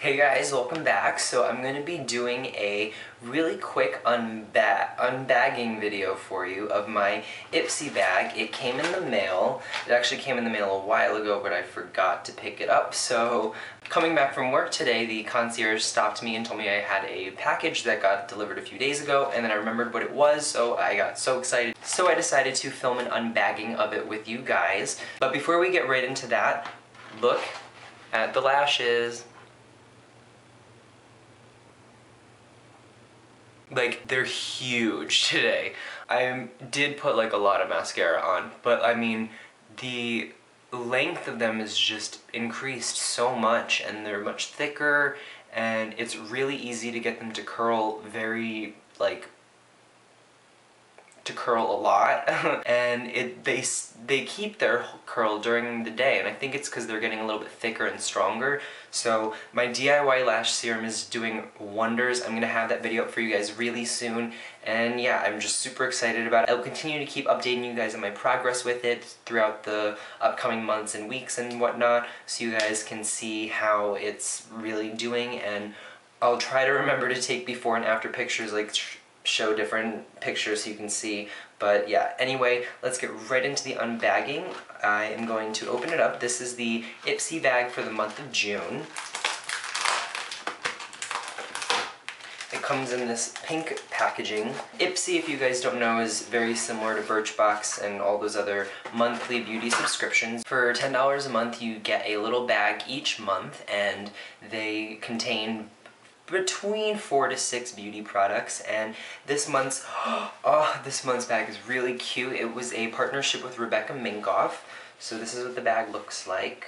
Hey guys, welcome back. So I'm going to be doing a really quick unbagging video for you of my Ipsy bag. It came in the mail. It actually came in the mail a while ago, but I forgot to pick it up. So coming back from work today, the concierge stopped me and told me I had a package that got delivered a few days ago, and then I remembered what it was, so I got so excited. So I decided to film an unbagging of it with you guys. But before we get right into that, look at the lashes. Like, they're huge today. I did put like a lot of mascara on, but I mean, the length of them is just increased so much, and they're much thicker, and it's really easy to get them to curl very, like, to curl a lot. And they keep their curl during the day, and I think it's because they're getting a little bit thicker and stronger. So my DIY lash serum is doing wonders. I'm gonna have that video up for you guys really soon, and yeah, I'm just super excited about it. I'll continue to keep updating you guys on my progress with it throughout the upcoming months and weeks and whatnot, so you guys can see how it's really doing. And I'll try to remember to take before and after pictures, like show different pictures so you can see. But yeah, anyway, let's get right into the unbagging. I am going to open it up. This is the Ipsy bag for the month of June. It comes in this pink packaging. Ipsy, if you guys don't know, is very similar to Birchbox and all those other monthly beauty subscriptions. For $10 a month, you get a little bag each month, and they contain between 4 to 6 beauty products. And this month's bag is really cute. It was a partnership with Rebecca Minkoff. So this is what the bag looks like.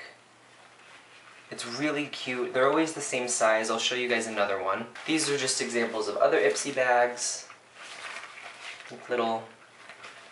It's really cute. They're always the same size. I'll show you guys another one. These are just examples of other Ipsy bags.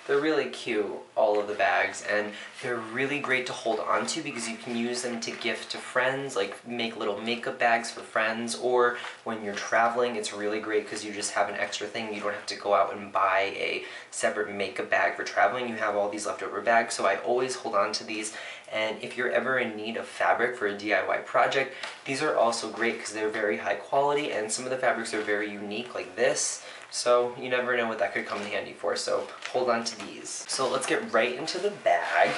They're really cute, all of the bags, and they're really great to hold on to because you can use them to gift to friends, like make little makeup bags for friends, or when you're traveling, it's really great because you just have an extra thing. You don't have to go out and buy a separate makeup bag for traveling. You have all these leftover bags, so I always hold on to these. And if you're ever in need of fabric for a DIY project, these are also great because they're very high quality, and some of the fabrics are very unique, like this. So you never know what that could come in handy for, so hold on to these. So let's get right into the bag.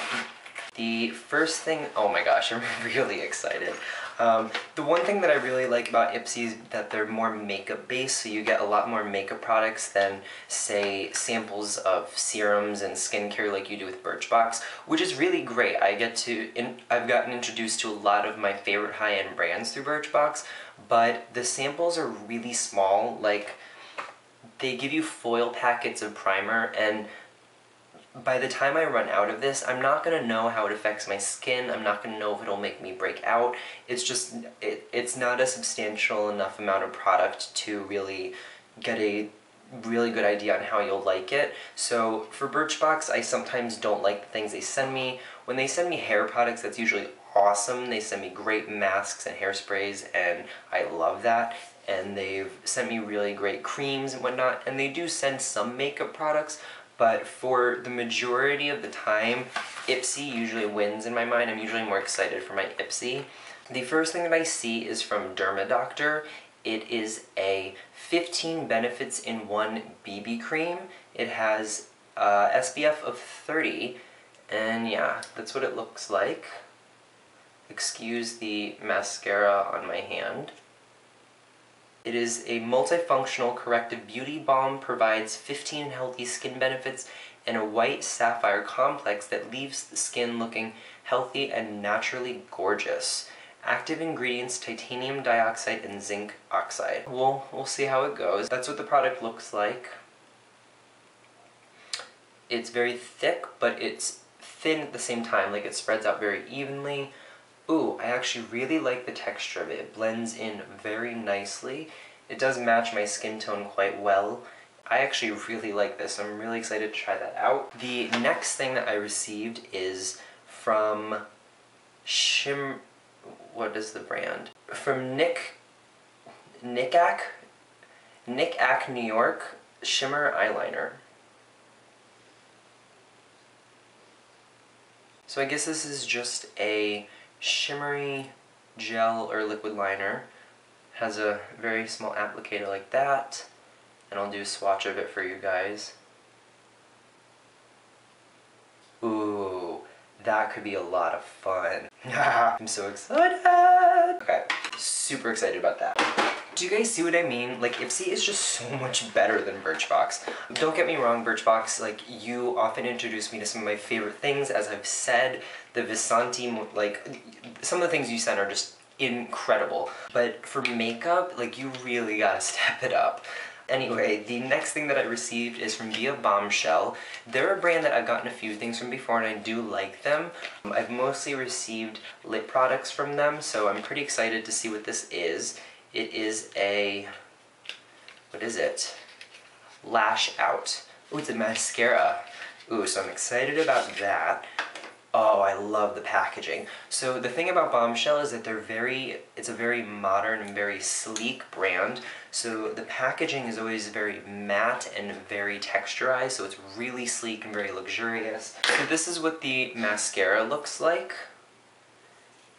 The first thing, oh my gosh, I'm really excited. The one thing that I really like about Ipsy is that they're more makeup based, so you get a lot more makeup products than, say, samples of serums and skincare like you do with Birchbox, which is really great. I've gotten introduced to a lot of my favorite high-end brands through Birchbox, but the samples are really small. Like, they give you foil packets of primer, and by the time I run out of this, I'm not gonna know how it affects my skin. I'm not gonna know if it'll make me break out. It's just, it's not a substantial enough amount of product to really get a really good idea on how you'll like it. So for Birchbox, I sometimes don't like the things they send me. When they send me hair products, that's usually awesome. They send me great masks and hairsprays, and I love that. And they've sent me really great creams and whatnot, and they do send some makeup products, but for the majority of the time, Ipsy usually wins in my mind. I'm usually more excited for my Ipsy. The first thing that I see is from Dermadoctor. It is a 15 benefits in one BB cream. It has SPF of 30, and yeah, that's what it looks like. Excuse the mascara on my hand. It is a multifunctional corrective beauty balm, provides 15 healthy skin benefits and a white sapphire complex that leaves the skin looking healthy and naturally gorgeous. Active ingredients: titanium dioxide and zinc oxide. We'll see how it goes. That's what the product looks like. It's very thick, but it's thin at the same time. Like, it spreads out very evenly. Ooh, I actually really like the texture of it. It blends in very nicely. It does match my skin tone quite well. I actually really like this. I'm really excited to try that out. The next thing that I received is from what is the brand? From Nicka K, New York Shimmer Eyeliner. So I guess this is just a shimmery gel or liquid liner has a very small applicator like that, and I'll do a swatch of it for you guys. Ooh, that could be a lot of fun. I'm so excited! Okay, super excited about that. Do you guys see what I mean? Like, Ipsy is just so much better than Birchbox. Don't get me wrong, Birchbox, like, you often introduce me to some of my favorite things. As I've said, the Visanti, like, some of the things you sent are just incredible. But for makeup, like, you really gotta step it up. Anyway, the next thing that I received is from Via Bombshell. They're a brand that I've gotten a few things from before, and I do like them. I've mostly received lip products from them, so I'm pretty excited to see what this is. It is a, what is it? Lash Out. Ooh, it's a mascara. Ooh, so I'm excited about that. Oh, I love the packaging. So the thing about Bombshell is that they're it's a very modern and very sleek brand. So the packaging is always very matte and very texturized, so it's really sleek and very luxurious. So this is what the mascara looks like.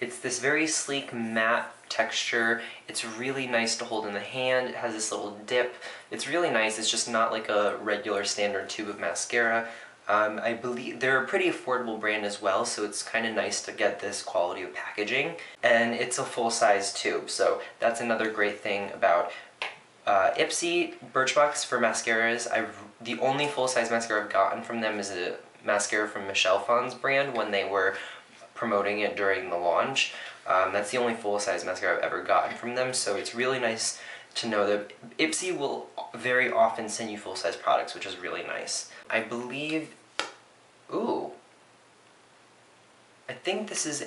It's this very sleek matte texture. It's really nice to hold in the hand. It has this little dip. It's really nice. It's just not like a regular standard tube of mascara. I believe they're a pretty affordable brand as well, so it's kind of nice to get this quality of packaging. And it's a full-size tube, so that's another great thing about Ipsy. Birchbox for mascaras, the only full-size mascara I've gotten from them is a mascara from Michelle Pfann's brand when they were promoting it during the launch. That's the only full-size mascara I've ever gotten from them, so it's really nice to know that Ipsy will very often send you full-size products, which is really nice. I believe, ooh, I think this is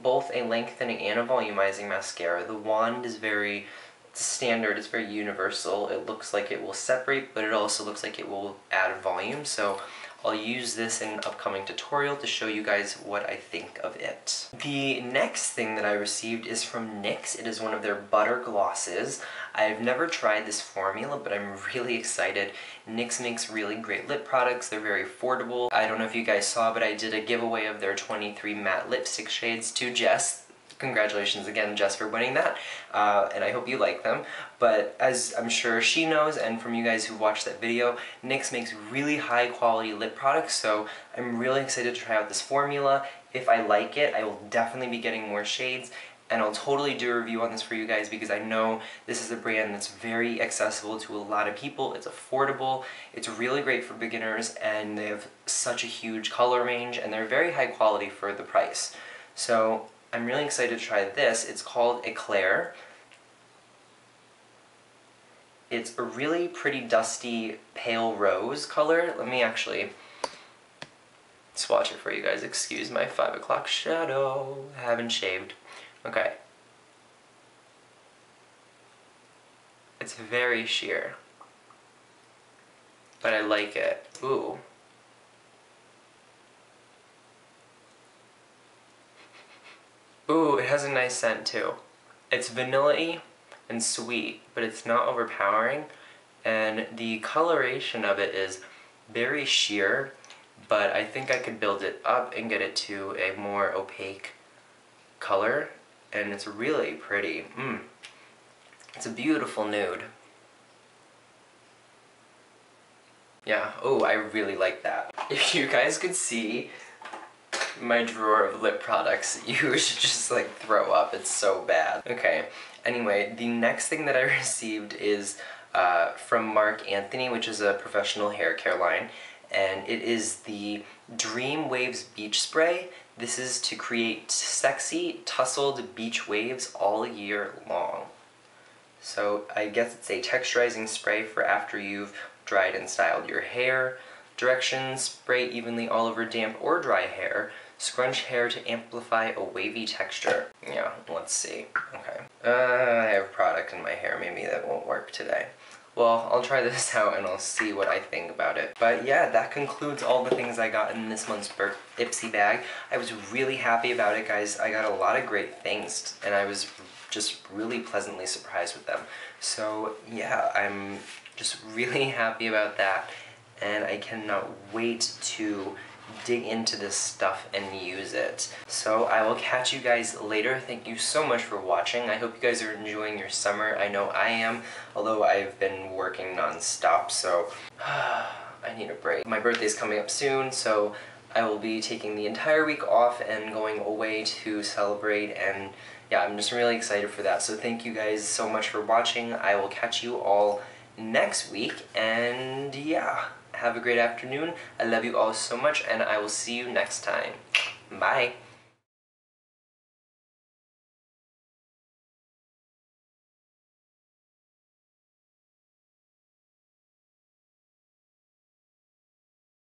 both a lengthening and a volumizing mascara. The wand is very standard, it's very universal. It looks like it will separate, but it also looks like it will add volume, so I'll use this in an upcoming tutorial to show you guys what I think of it. The next thing that I received is from NYX. It is one of their butter glosses. I've never tried this formula, but I'm really excited. NYX makes really great lip products. They're very affordable. I don't know if you guys saw, but I did a giveaway of their 23 matte lipstick shades to Jess. Congratulations again, Jess, for winning that, and I hope you like them. But as I'm sure she knows, and from you guys who watched that video, NYX makes really high quality lip products, so I'm really excited to try out this formula. If I like it, I will definitely be getting more shades, and I'll totally do a review on this for you guys, because I know this is a brand that's very accessible to a lot of people. It's affordable, it's really great for beginners, and they have such a huge color range, and they're very high quality for the price. So I'm really excited to try this. It's called Eclair. It's a really pretty dusty pale rose color. Let me actually swatch it for you guys. Excuse my 5 o'clock shadow. I haven't shaved. Okay. It's very sheer, but I like it. Ooh. Ooh, it has a nice scent too. It's vanilla-y and sweet, but it's not overpowering. And the coloration of it is very sheer, but I think I could build it up and get it to a more opaque color. And it's really pretty. It's a beautiful nude. Yeah, oh, I really like that. If you guys could see my drawer of lip products, you should just like throw up. It's so bad. Okay, anyway, the next thing that I received is from Mark Anthony, which is a professional hair care line, and it is the Dream Waves Beach Spray. This is to create sexy, tussled beach waves all year long. So I guess it's a texturizing spray for after you've dried and styled your hair. Directions: spray evenly all over damp or dry hair. Scrunch hair to amplify a wavy texture. Yeah, let's see. Okay. I have product in my hair. Maybe that won't work today. Well, I'll try this out and I'll see what I think about it. But yeah, that concludes all the things I got in this month's Ipsy bag. I was really happy about it, guys. I got a lot of great things, and I was just really pleasantly surprised with them. So yeah, I'm just really happy about that. And I cannot wait to dig into this stuff and use it. So I will catch you guys later. Thank you so much for watching. I hope you guys are enjoying your summer. I know I am, although I've been working non-stop, so I need a break. My birthday's coming up soon, so I will be taking the entire week off and going away to celebrate, and yeah, I'm just really excited for that. So thank you guys so much for watching. I will catch you all next week, and yeah, have a great afternoon. I love you all so much, and I will see you next time. Bye!